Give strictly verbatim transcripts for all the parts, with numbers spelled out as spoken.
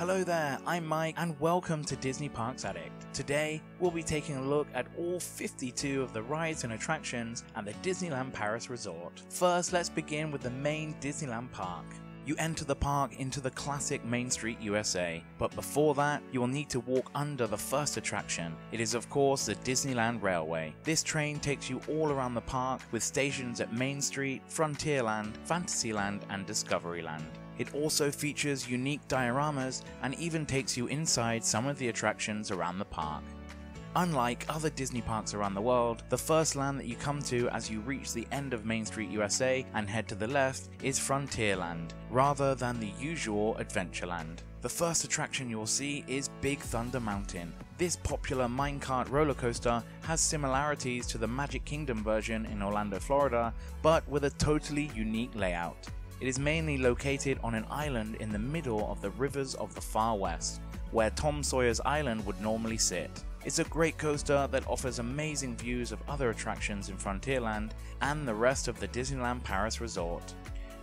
Hello there, I'm Mike and welcome to Disney Parks Addict. Today, we'll be taking a look at all fifty-two of the rides and attractions at the Disneyland Paris Resort. First, let's begin with the main Disneyland park. You enter the park into the classic Main Street U S A, but before that, you will need to walk under the first attraction. It is of course the Disneyland Railway. This train takes you all around the park with stations at Main Street, Frontierland, Fantasyland and Discoveryland. It also features unique dioramas and even takes you inside some of the attractions around the park. Unlike other Disney parks around the world, the first land that you come to as you reach the end of Main Street U S A and head to the left is Frontierland, rather than the usual Adventureland. The first attraction you will see is Big Thunder Mountain. This popular minecart roller coaster has similarities to the Magic Kingdom version in Orlando, Florida, but with a totally unique layout. It is mainly located on an island in the middle of the rivers of the Far West, where Tom Sawyer's Island would normally sit. It's a great coaster that offers amazing views of other attractions in Frontierland and the rest of the Disneyland Paris resort.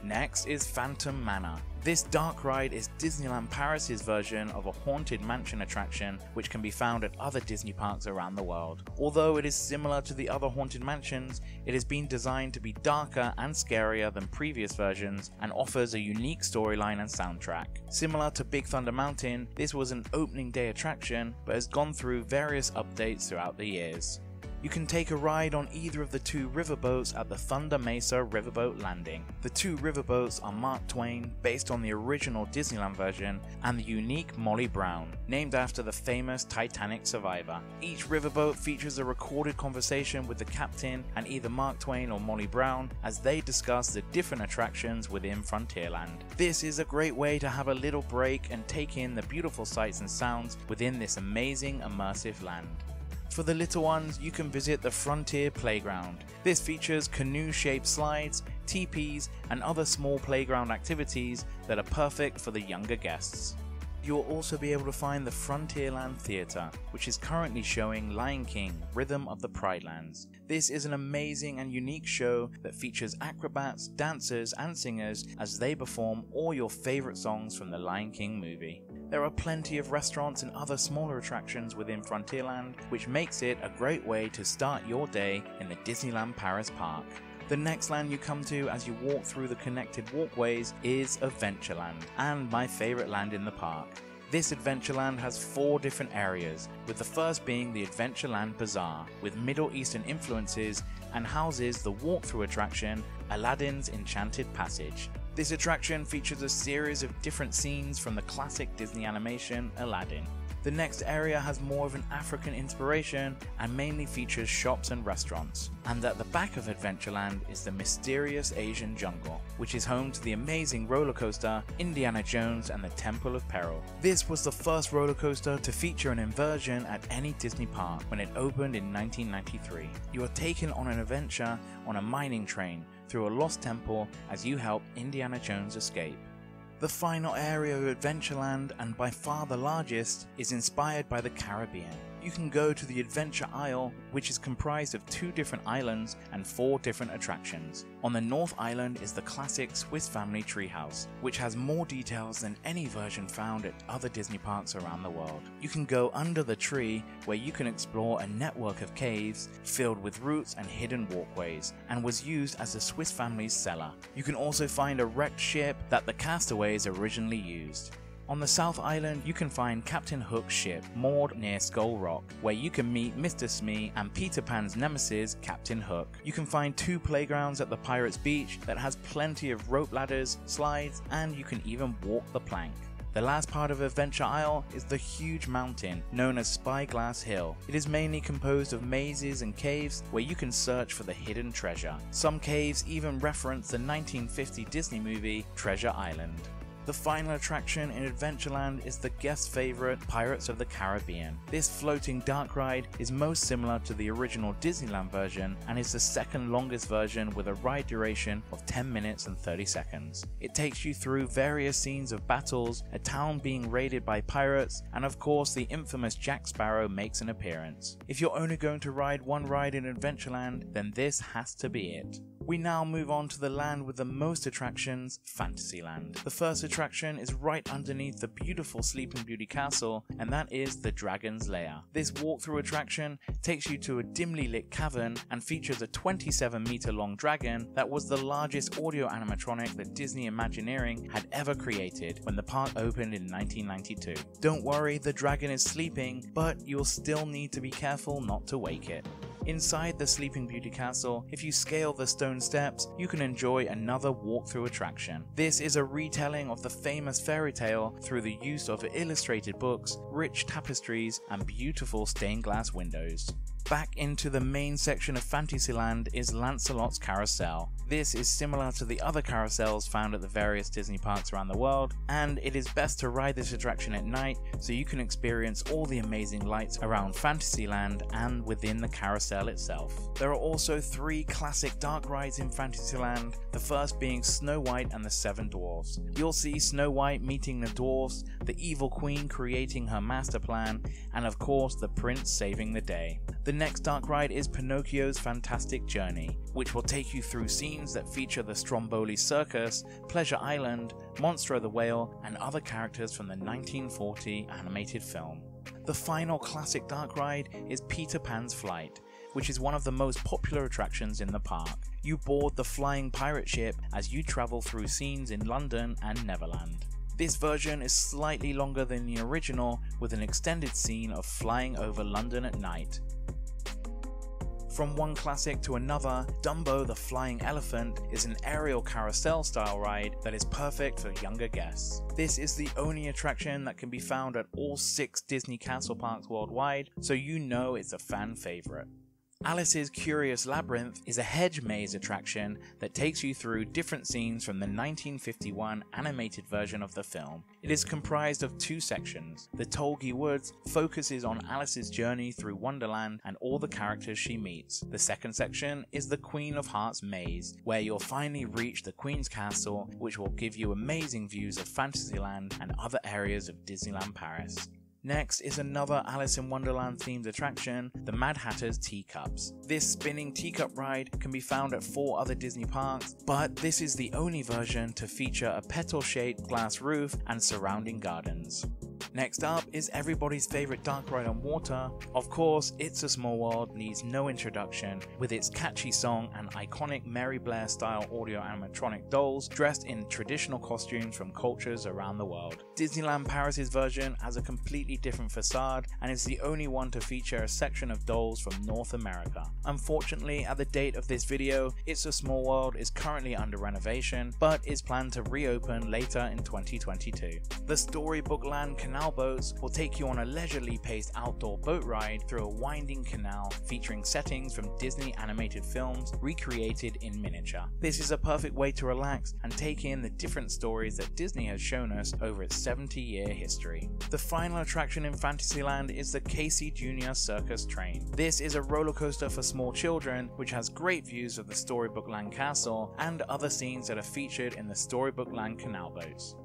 Next is Phantom Manor. This dark ride is Disneyland Paris's version of a haunted mansion attraction which can be found at other Disney parks around the world. Although it is similar to the other haunted mansions, it has been designed to be darker and scarier than previous versions and offers a unique storyline and soundtrack. Similar to Big Thunder Mountain, this was an opening day attraction but has gone through various updates throughout the years. You can take a ride on either of the two riverboats at the Thunder Mesa Riverboat Landing. The two riverboats are Mark Twain, based on the original Disneyland version, and the unique Molly Brown, named after the famous Titanic survivor. Each riverboat features a recorded conversation with the captain and either Mark Twain or Molly Brown as they discuss the different attractions within Frontierland. This is a great way to have a little break and take in the beautiful sights and sounds within this amazing immersive land. For the little ones, you can visit the Frontier Playground. This features canoe-shaped slides, teepees, and other small playground activities that are perfect for the younger guests. You will also be able to find the Frontierland Theatre, which is currently showing Lion King, Rhythm of the Pride Lands. This is an amazing and unique show that features acrobats, dancers, and singers as they perform all your favourite songs from the Lion King movie. There are plenty of restaurants and other smaller attractions within Frontierland, which makes it a great way to start your day in the Disneyland Paris park. The next land you come to as you walk through the connected walkways is Adventureland, and my favourite land in the park. This Adventureland has four different areas, with the first being the Adventureland Bazaar, with Middle Eastern influences and houses the walk-through attraction Aladdin's Enchanted Passage. This attraction features a series of different scenes from the classic Disney animation Aladdin. The next area has more of an African inspiration and mainly features shops and restaurants. And at the back of Adventureland is the mysterious Asian jungle, which is home to the amazing roller coaster Indiana Jones and the Temple of Peril. This was the first roller coaster to feature an inversion at any Disney park when it opened in nineteen ninety-three. You are taken on an adventure on a mining train through a lost temple as you help Indiana Jones escape. The final area of Adventureland, and by far the largest, is inspired by the Caribbean. You can go to the Adventure Isle, which is comprised of two different islands and four different attractions. On the North Island is the classic Swiss Family Treehouse, which has more details than any version found at other Disney parks around the world. You can go under the tree, where you can explore a network of caves filled with roots and hidden walkways, and was used as the Swiss Family's cellar. You can also find a wrecked ship that the castaways originally used. On the South Island, you can find Captain Hook's ship moored near Skull Rock, where you can meet Mister Smee and Peter Pan's nemesis, Captain Hook. You can find two playgrounds at the Pirates Beach that has plenty of rope ladders, slides, and you can even walk the plank. The last part of Adventure Isle is the huge mountain known as Spyglass Hill. It is mainly composed of mazes and caves where you can search for the hidden treasure. Some caves even reference the nineteen fifty Disney movie Treasure Island. The final attraction in Adventureland is the guest favourite Pirates of the Caribbean. This floating dark ride is most similar to the original Disneyland version and is the second longest version with a ride duration of ten minutes and thirty seconds. It takes you through various scenes of battles, a town being raided by pirates, and of course the infamous Jack Sparrow makes an appearance. If you're only going to ride one ride in Adventureland, then this has to be it. We now move on to the land with the most attractions, Fantasyland. The first attraction is right underneath the beautiful Sleeping Beauty Castle, and that is the Dragon's Lair. This walkthrough attraction takes you to a dimly lit cavern and features a twenty-seven meter long dragon that was the largest audio animatronic that Disney Imagineering had ever created when the park opened in nineteen ninety-two. Don't worry, the dragon is sleeping, but you'll still need to be careful not to wake it. Inside the Sleeping Beauty Castle, if you scale the stone steps, you can enjoy another walkthrough attraction. This is a retelling of the famous fairy tale through the use of illustrated books, rich tapestries, and beautiful stained glass windows. Back into the main section of Fantasyland is Lancelot's Carousel. This is similar to the other carousels found at the various Disney parks around the world, and it is best to ride this attraction at night so you can experience all the amazing lights around Fantasyland and within the carousel itself. There are also three classic dark rides in Fantasyland, the first being Snow White and the Seven Dwarfs. You'll see Snow White meeting the dwarfs, the evil queen creating her master plan, and of course the prince saving the day. The next dark ride is Pinocchio's Fantastic Journey, which will take you through scenes that feature the Stromboli Circus, Pleasure Island, Monstro the Whale, and other characters from the nineteen forty animated film. The final classic dark ride is Peter Pan's Flight, which is one of the most popular attractions in the park. You board the flying pirate ship as you travel through scenes in London and Neverland. This version is slightly longer than the original, with an extended scene of flying over London at night. From one classic to another, Dumbo the Flying Elephant is an aerial carousel style ride that is perfect for younger guests. This is the only attraction that can be found at all six Disney Castle parks worldwide, so you know it's a fan favourite. Alice's Curious Labyrinth is a hedge maze attraction that takes you through different scenes from the nineteen fifty-one animated version of the film. It is comprised of two sections. The Tolgi Woods focuses on Alice's journey through Wonderland and all the characters she meets. The second section is the Queen of Hearts Maze, where you'll finally reach the Queen's Castle, which will give you amazing views of Fantasyland and other areas of Disneyland Paris. Next is another Alice in Wonderland themed attraction, the Mad Hatter's Teacups. This spinning teacup ride can be found at four other Disney parks, but this is the only version to feature a petal-shaped glass roof and surrounding gardens. Next up is everybody's favourite dark ride on water. Of course, It's a Small World needs no introduction, with its catchy song and iconic Mary Blair style audio animatronic dolls dressed in traditional costumes from cultures around the world. Disneyland Paris's version has a completely different facade and is the only one to feature a section of dolls from North America. Unfortunately, at the date of this video, It's a Small World is currently under renovation, but is planned to reopen later in twenty twenty-two. The Storybook Land Canal boats will take you on a leisurely paced outdoor boat ride through a winding canal featuring settings from Disney animated films recreated in miniature. This is a perfect way to relax and take in the different stories that Disney has shown us over its seventy year history. The final attraction in Fantasyland is the Casey Junior Circus Train. This is a roller coaster for small children which has great views of the Storybook Land Castle and other scenes that are featured in the Storybook Land canal boats.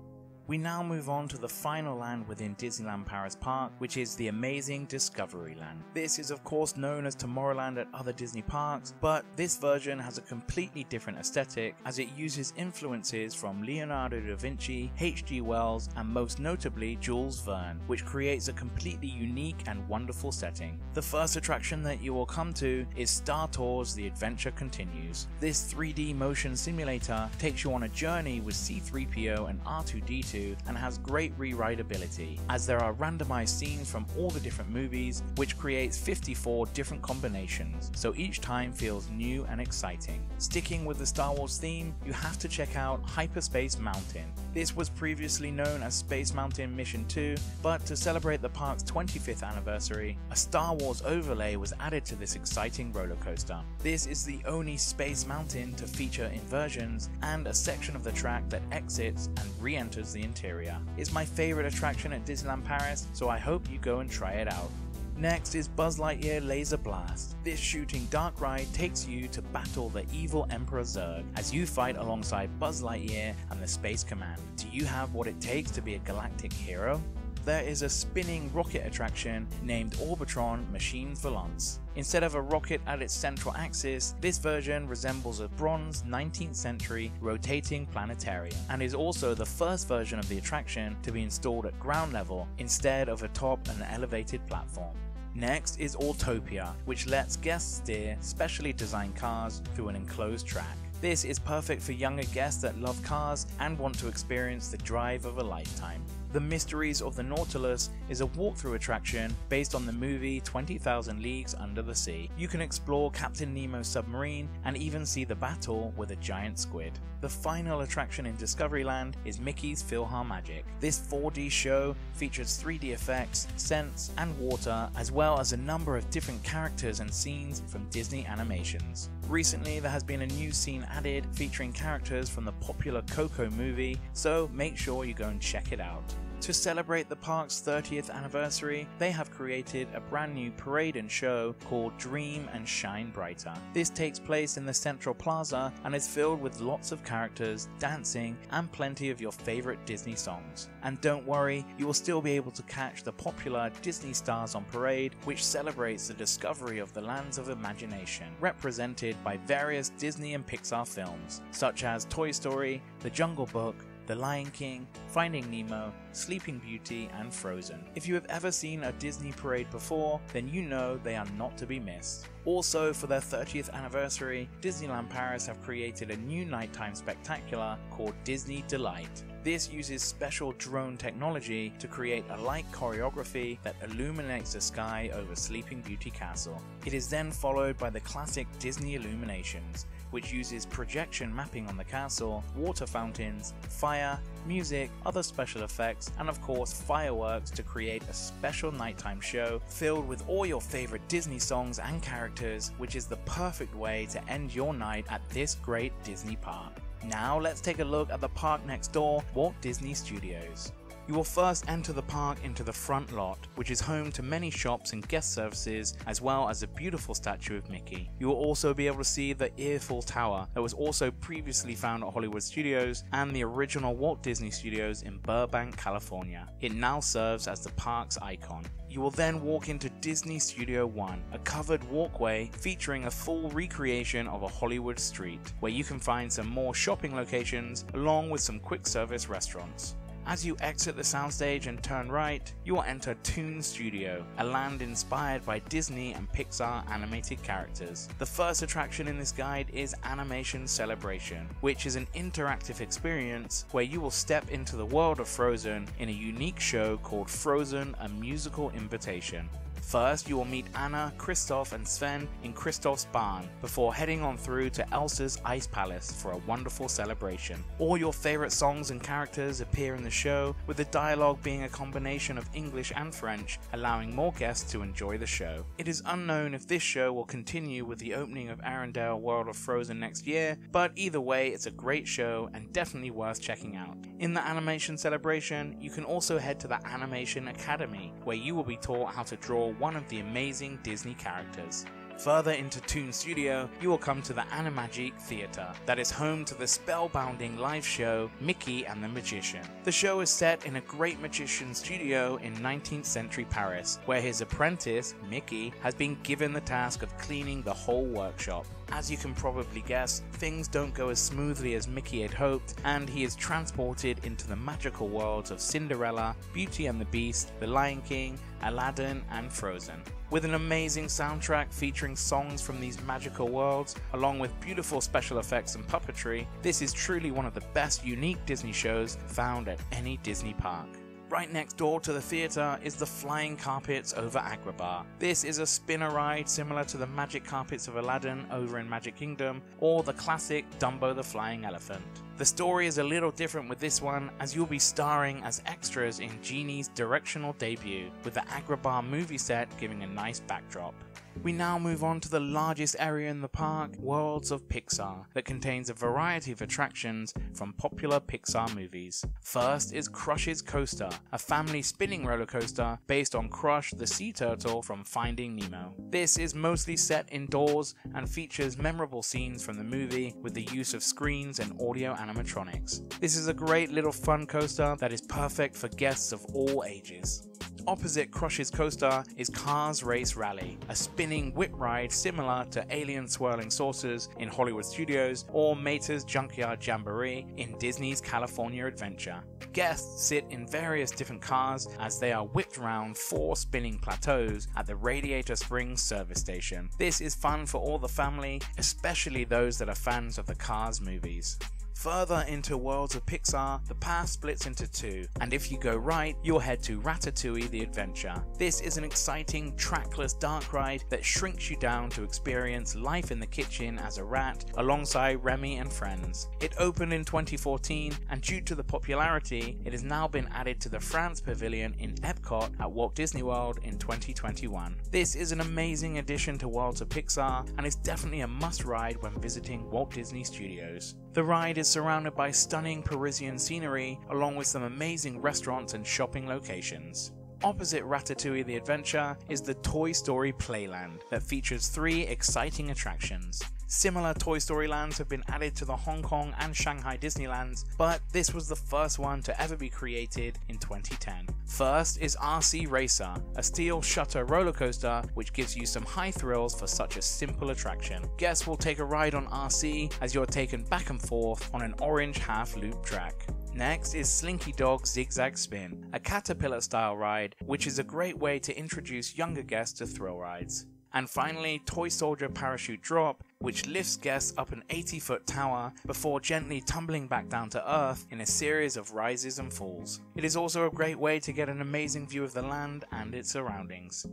We now move on to the final land within Disneyland Paris Park, which is the amazing Discoveryland. This is of course known as Tomorrowland at other Disney parks, but this version has a completely different aesthetic as it uses influences from Leonardo da Vinci, H G Wells, and most notably Jules Verne, which creates a completely unique and wonderful setting. The first attraction that you will come to is Star Tours: The Adventure Continues. This three D motion simulator takes you on a journey with C three P O and R two D two and has great re-rideability, as there are randomized scenes from all the different movies, which creates fifty-four different combinations, so each time feels new and exciting. Sticking with the Star Wars theme, you have to check out Hyperspace Mountain. This was previously known as Space Mountain Mission two, but to celebrate the park's twenty-fifth anniversary, a Star Wars overlay was added to this exciting roller coaster. This is the only Space Mountain to feature inversions and a section of the track that exits and re-enters the interior. It's my favorite attraction at Disneyland Paris, so I hope you go and try it out. Next is Buzz Lightyear Laser Blast. This shooting dark ride takes you to battle the evil Emperor Zurg as you fight alongside Buzz Lightyear and the Space Command. Do you have what it takes to be a galactic hero? there is a spinning rocket attraction named Orbitron Machine Volante. Instead of a rocket at its central axis, this version resembles a bronze nineteenth century rotating planetarium, and is also the first version of the attraction to be installed at ground level instead of atop an elevated platform. Next is Autopia, which lets guests steer specially designed cars through an enclosed track. This is perfect for younger guests that love cars and want to experience the drive of a lifetime. The Mysteries of the Nautilus is a walkthrough attraction based on the movie twenty thousand leagues under the sea. You can explore Captain Nemo's submarine and even see the battle with a giant squid. The final attraction in Discoveryland is Mickey's PhilharMagic. This four D show features three D effects, scents and water, as well as a number of different characters and scenes from Disney animations. Recently there has been a new scene added featuring characters from the popular Coco movie, so make sure you go and check it out. To celebrate the park's thirtieth anniversary, they have created a brand new parade and show called Dream and Shine Brighter. This takes place in the Central Plaza and is filled with lots of characters, dancing, and plenty of your favorite Disney songs. And don't worry, you will still be able to catch the popular Disney Stars on Parade, which celebrates the discovery of the lands of imagination, represented by various Disney and Pixar films, such as Toy Story, The Jungle Book, The Lion King, Finding Nemo, Sleeping Beauty and Frozen. If you have ever seen a Disney parade before, then you know they are not to be missed. Also, for their thirtieth anniversary, Disneyland Paris have created a new nighttime spectacular called Disney Delight. This uses special drone technology to create a light choreography that illuminates the sky over Sleeping Beauty Castle. It is then followed by the classic Disney illuminations, which uses projection mapping on the castle, water fountains, fire, music, other special effects, and of course fireworks to create a special nighttime show filled with all your favorite Disney songs and characters, which is the perfect way to end your night at this great Disney park. Now let's take a look at the park next door, Walt Disney Studios. You will first enter the park into the front lot, which is home to many shops and guest services, as well as a beautiful statue of Mickey. You will also be able to see the Earful Tower that was also previously found at Hollywood Studios and the original Walt Disney Studios in Burbank, California. It now serves as the park's icon. You will then walk into Disney Studio one, a covered walkway featuring a full recreation of a Hollywood street, where you can find some more shopping locations along with some quick service restaurants. As you exit the soundstage and turn right, you will enter Toon Studio, a land inspired by Disney and Pixar animated characters. The first attraction in this guide is Animation Celebration, which is an interactive experience where you will step into the world of Frozen in a unique show called Frozen: A Musical Invitation. First, you will meet Anna, Kristoff and Sven in Kristoff's barn, before heading on through to Elsa's Ice Palace for a wonderful celebration. All your favourite songs and characters appear in the show, with the dialogue being a combination of English and French, allowing more guests to enjoy the show. It is unknown if this show will continue with the opening of Arendelle World of Frozen next year, but either way it's a great show and definitely worth checking out. In the Animation Celebration, you can also head to the Animation Academy, where you will be taught how to draw one of the amazing Disney characters. Further into Toon Studio, you will come to the Animagique Theatre, that is home to the spellbinding live show Mickey and the Magician. The show is set in a great magician's studio in nineteenth century Paris, where his apprentice, Mickey, has been given the task of cleaning the whole workshop. As you can probably guess, things don't go as smoothly as Mickey had hoped, and he is transported into the magical worlds of Cinderella, Beauty and the Beast, The Lion King, Aladdin and Frozen. With an amazing soundtrack featuring songs from these magical worlds, along with beautiful special effects and puppetry, this is truly one of the best unique Disney shows found at any Disney park. Right next door to the theatre is the Flying Carpets over Agrabah. This is a spinner ride similar to the Magic Carpets of Aladdin over in Magic Kingdom, or the classic Dumbo the Flying Elephant. The story is a little different with this one, as you'll be starring as extras in Genie's directional debut, with the Agrabah movie set giving a nice backdrop. We now move on to the largest area in the park, Worlds of Pixar, that contains a variety of attractions from popular Pixar movies. First is Crush's Coaster, a family spinning roller coaster based on Crush the sea turtle from Finding Nemo. This is mostly set indoors and features memorable scenes from the movie with the use of screens and audio animatronics. This is a great little fun coaster that is perfect for guests of all ages. Opposite Crush's Coaster is Cars Race Rally, a spinning whip ride similar to Alien Swirling Saucers in Hollywood Studios or Mater's Junkyard Jamboree in Disney's California Adventure. Guests sit in various different cars as they are whipped round four spinning plateaus at the Radiator Springs service station. This is fun for all the family, especially those that are fans of the Cars movies. Further into Worlds of Pixar, the path splits into two, and if you go right, you'll head to Ratatouille the Adventure. This is an exciting, trackless dark ride that shrinks you down to experience life in the kitchen as a rat alongside Remy and friends. It opened in twenty fourteen, and due to the popularity, it has now been added to the France Pavilion in Epcot at Walt Disney World in twenty twenty-one. This is an amazing addition to Worlds of Pixar, and is definitely a must-ride when visiting Walt Disney Studios. The ride is surrounded by stunning Parisian scenery, along with some amazing restaurants and shopping locations. Opposite Ratatouille the Adventure is the Toy Story Playland that features three exciting attractions. Similar Toy Story lands have been added to the Hong Kong and Shanghai Disneylands, but this was the first one to ever be created in twenty ten. First is R C Racer, a steel shutter roller coaster which gives you some high thrills for such a simple attraction. Guests will take a ride on R C as you're taken back and forth on an orange half-loop track. Next is Slinky Dog Zigzag Spin, a caterpillar-style ride which is a great way to introduce younger guests to thrill rides. And finally, Toy Soldier Parachute Drop, which lifts guests up an eighty-foot tower before gently tumbling back down to earth in a series of rises and falls. It is also a great way to get an amazing view of the land and its surroundings.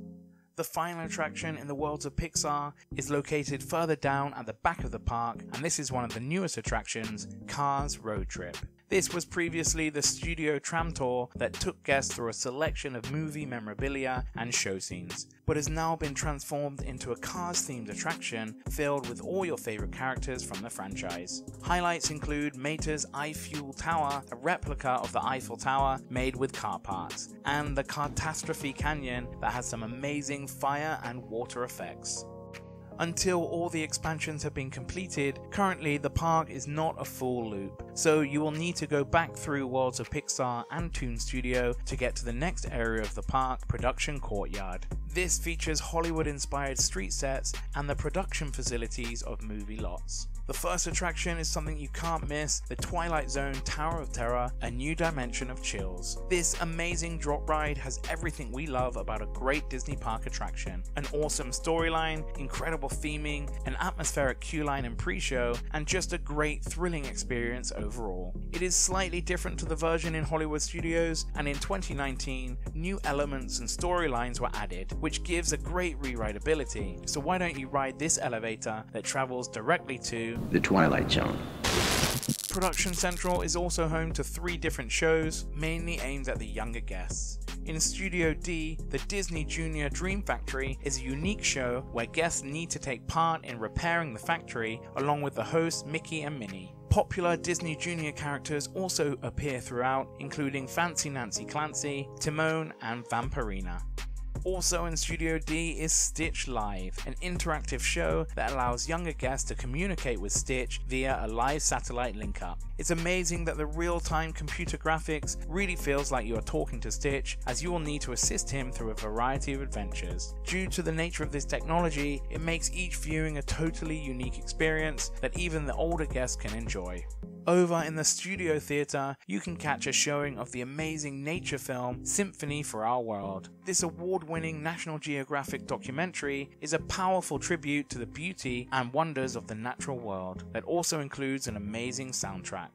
The final attraction in the Worlds of Pixar is located further down at the back of the park, and this is one of the newest attractions, Cars Road Trip. This was previously the studio tram tour that took guests through a selection of movie memorabilia and show scenes, but has now been transformed into a Cars-themed attraction filled with all your favourite characters from the franchise. Highlights include Mater's Eiffel Tower, a replica of the Eiffel Tower made with car parts, and the Cartastrophe Canyon that has some amazing fire and water effects. Until all the expansions have been completed, currently the park is not a full loop, so you will need to go back through Worlds of Pixar and Toon Studio to get to the next area of the park, Production Courtyard. This features Hollywood-inspired street sets and the production facilities of movie lots. The first attraction is something you can't miss, the Twilight Zone Tower of Terror, a new dimension of chills. This amazing drop ride has everything we love about a great Disney park attraction. An awesome storyline, incredible theming, an atmospheric queue line and pre-show, and just a great thrilling experience overall. It is slightly different to the version in Hollywood Studios, and in twenty nineteen, new elements and storylines were added, which gives a great rewritability. So why don't you ride this elevator that travels directly to the Twilight Zone. Production Central is also home to three different shows, mainly aimed at the younger guests. In Studio D, the Disney Junior Dream Factory is a unique show where guests need to take part in repairing the factory along with the hosts Mickey and Minnie. Popular Disney Junior characters also appear throughout, including Fancy Nancy Clancy, Timon, and Vampirina. Also in Studio D is Stitch Live, an interactive show that allows younger guests to communicate with Stitch via a live satellite link-up. It's amazing that the real-time computer graphics really feels like you are talking to Stitch, as you will need to assist him through a variety of adventures. Due to the nature of this technology, it makes each viewing a totally unique experience that even the older guests can enjoy. Over in the Studio Theatre, you can catch a showing of the amazing nature film Symphony for Our World. This award-winning National Geographic documentary is a powerful tribute to the beauty and wonders of the natural world that also includes an amazing soundtrack.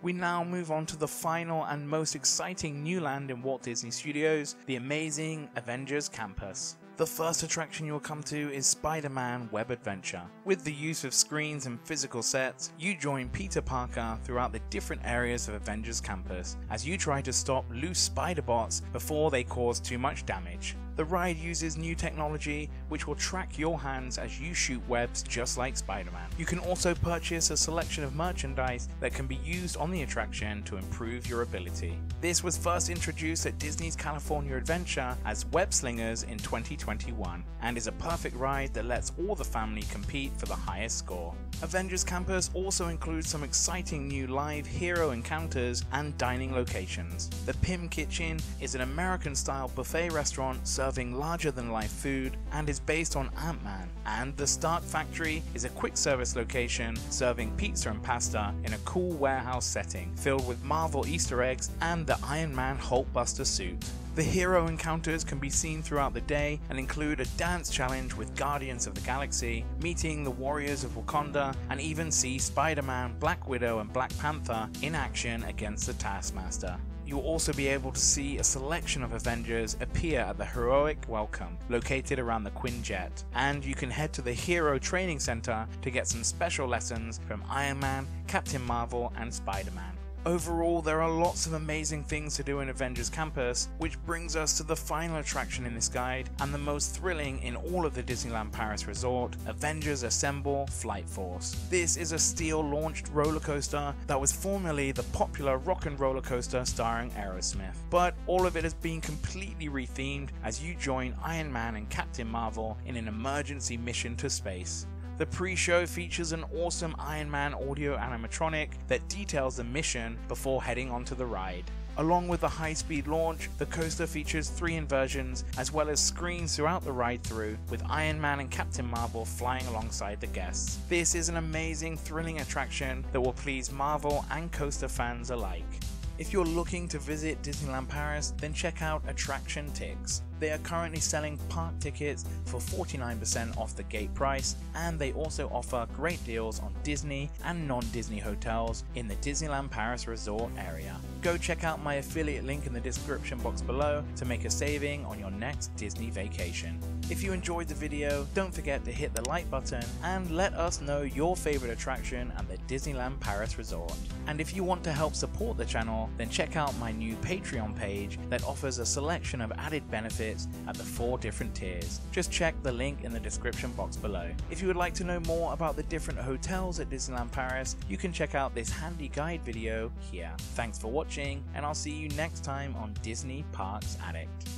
We now move on to the final and most exciting new land in Walt Disney Studios, the amazing Avengers Campus. The first attraction you will come to is Spider-Man Web Adventure. With the use of screens and physical sets, you join Peter Parker throughout the different areas of Avengers Campus as you try to stop loose spider bots before they cause too much damage. The ride uses new technology which will track your hands as you shoot webs just like Spider-Man. You can also purchase a selection of merchandise that can be used on the attraction to improve your ability. This was first introduced at Disney's California Adventure as Web Slingers in twenty twenty-one and is a perfect ride that lets all the family compete for the highest score. Avengers Campus also includes some exciting new live hero encounters and dining locations. The Pim Kitchen is an American-style buffet restaurant serving larger-than-life food and is based on Ant-Man, and the Stark Factory is a quick-service location serving pizza and pasta in a cool warehouse setting filled with Marvel Easter eggs and the Iron Man Hulkbuster suit. The hero encounters can be seen throughout the day and include a dance challenge with Guardians of the Galaxy, meeting the Warriors of Wakanda, and even see Spider-Man, Black Widow and Black Panther in action against the Taskmaster. You'll also be able to see a selection of Avengers appear at the Heroic Welcome, located around the Quinjet, and you can head to the Hero Training Center to get some special lessons from Iron Man, Captain Marvel and Spider-Man. Overall, there are lots of amazing things to do in Avengers Campus, which brings us to the final attraction in this guide and the most thrilling in all of the Disneyland Paris resort, Avengers Assemble Flight Force. This is a steel-launched roller coaster that was formerly the popular Rock and Roller Coaster starring Aerosmith, but all of it has been completely rethemed as you join Iron Man and Captain Marvel in an emergency mission to space. The pre-show features an awesome Iron Man audio animatronic that details the mission before heading onto the ride. Along with the high-speed launch, the coaster features three inversions as well as screens throughout the ride-through with Iron Man and Captain Marvel flying alongside the guests. This is an amazing, thrilling attraction that will please Marvel and coaster fans alike. If you're looking to visit Disneyland Paris, then check out Attraction Tickets. They are currently selling park tickets for forty-nine percent off the gate price, and they also offer great deals on Disney and non-Disney hotels in the Disneyland Paris resort area. Go check out my affiliate link in the description box below to make a saving on your next Disney vacation. If you enjoyed the video, don't forget to hit the like button and let us know your favorite attraction at the Disneyland Paris resort. And if you want to help support the channel, then check out my new Patreon page that offers a selection of added benefits at the four different tiers. Just check the link in the description box below. If you would like to know more about the different hotels at Disneyland Paris, you can check out this handy guide video here. Thanks for watching, and I'll see you next time on Disney Parks Addict.